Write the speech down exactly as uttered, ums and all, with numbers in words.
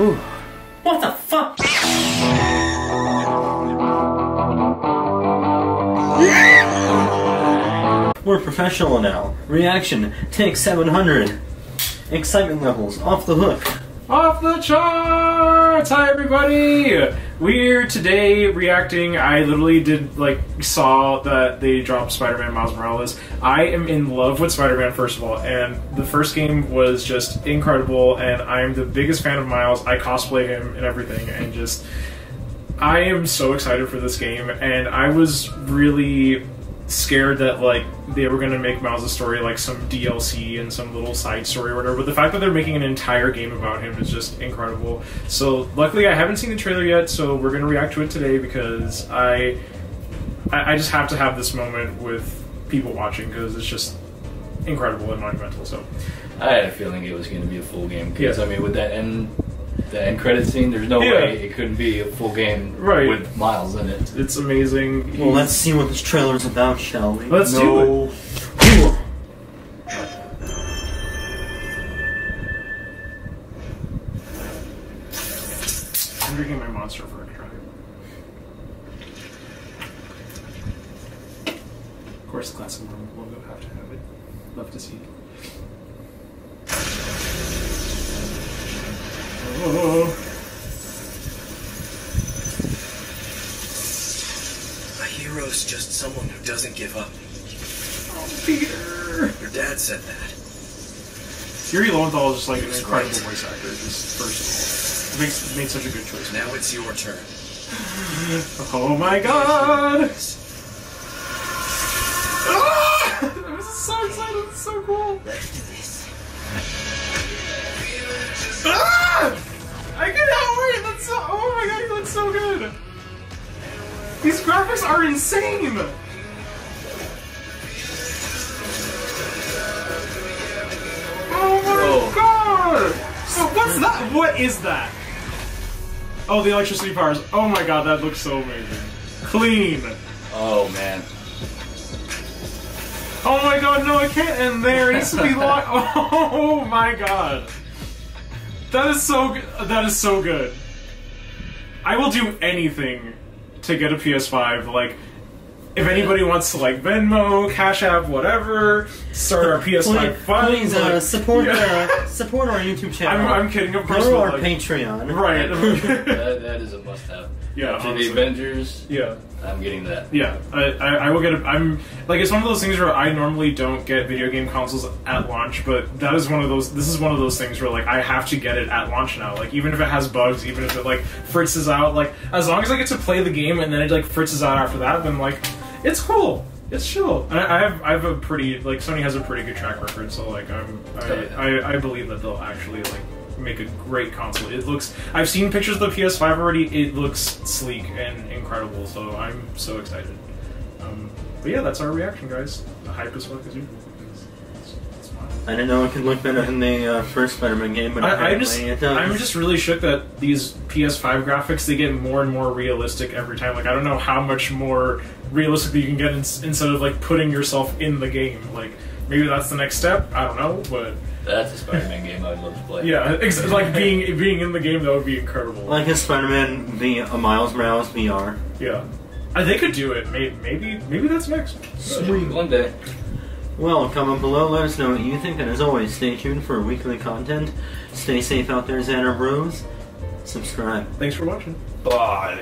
Whew. What the fuck? We're professional now. Reaction, take seven hundred. Excitement levels, off the hook. Off the charts! Hi everybody! We're today reacting. I literally did, like, saw that they dropped Spider-Man Miles Morales. I am in love with Spider-Man, first of all, and the first game was just incredible, and I'm the biggest fan of Miles. I cosplay him and everything, and just, I am so excited for this game, and I was really scared that, like, they were going to make Miles' story like some D L C and some little side story or whatever, but the fact that they're making an entire game about him is just incredible. So luckily I haven't seen the trailer yet, so we're going to react to it today because I I just have to have this moment with people watching because it's just incredible and monumental. So I had a feeling it was going to be a full game because, yeah. I mean, with that end, the end credit scene, there's no yeah. way it couldn't be a full game right. with Miles in it. It's amazing. Well, let's see what this trailer's about, shall we? Let's no. do it. I'm drinking my Monster for a try. Of course, the classic logo, have to have it. Love to see it. Oh. A hero's just someone who doesn't give up. Oh, Peter! Your dad said that. Yuri Lowenthal is just like an incredible right. voice actor, just first of all. Makes, made such a good choice. Now it's your turn. Oh my god! Ah! I'm so excited, it's so cool! Let's do this. Ah! I cannot wait! That's so, oh my god, he looks so good! These graphics are insane! Oh my Whoa. god! Oh, what's that? What is that? Oh, the electricity powers. Oh my god, that looks so amazing. Clean! Oh man. Oh my god, no, I can't end there. It needs to be locked. Oh my god. That is so good. That is so good. I will do anything to get a P S five. Like, if anybody wants to, like, Venmo, Cash App, whatever, start our P S five fund. Please, like, uh, support, yeah. uh, support our YouTube channel. I'm, I'm kidding, of course. Go to our like, Patreon. Right. that, that is a must-have. Yeah. To the Avengers. Yeah. I'm getting that. Yeah. I, I, I will get a, I'm, like, it's one of those things where I normally don't get video game consoles at launch, but that is one of those, this is one of those things where, like, I have to get it at launch now. Like, even if it has bugs, even if it, like, fritzes out, like, as long as I get to play the game and then it, like, fritzes out after that, then, like, it's cool. It's chill. And I, I have, I have a pretty, like, Sony has a pretty good track record, so, like, I'm, I, I, I believe that they'll actually, like, make a great console. It looks, I've seen pictures of the P S five already, it looks sleek and incredible, so I'm so excited. Um, but yeah, that's our reaction, guys. The hype as fuck as usual. I didn't know it could look better than the uh, first Spider-Man game, but I, I just, it does. I'm just really shook that these P S five graphics, they get more and more realistic every time. Like, I don't know how much more realistic you can get in, instead of, like, putting yourself in the game. Like, maybe that's the next step, I don't know, but that's a Spider-Man game I'd love to play. Yeah, like being being in the game, that would be incredible. Like a Spider-Man, the uh, Miles Morales V R. Yeah, uh, they could do it. Maybe maybe, maybe that's next. Sweet, one day. Well, comment below, let us know what you think, and as always, stay tuned for weekly content. Stay safe out there, Zaandarbrow. Subscribe. Thanks for watching. Bye.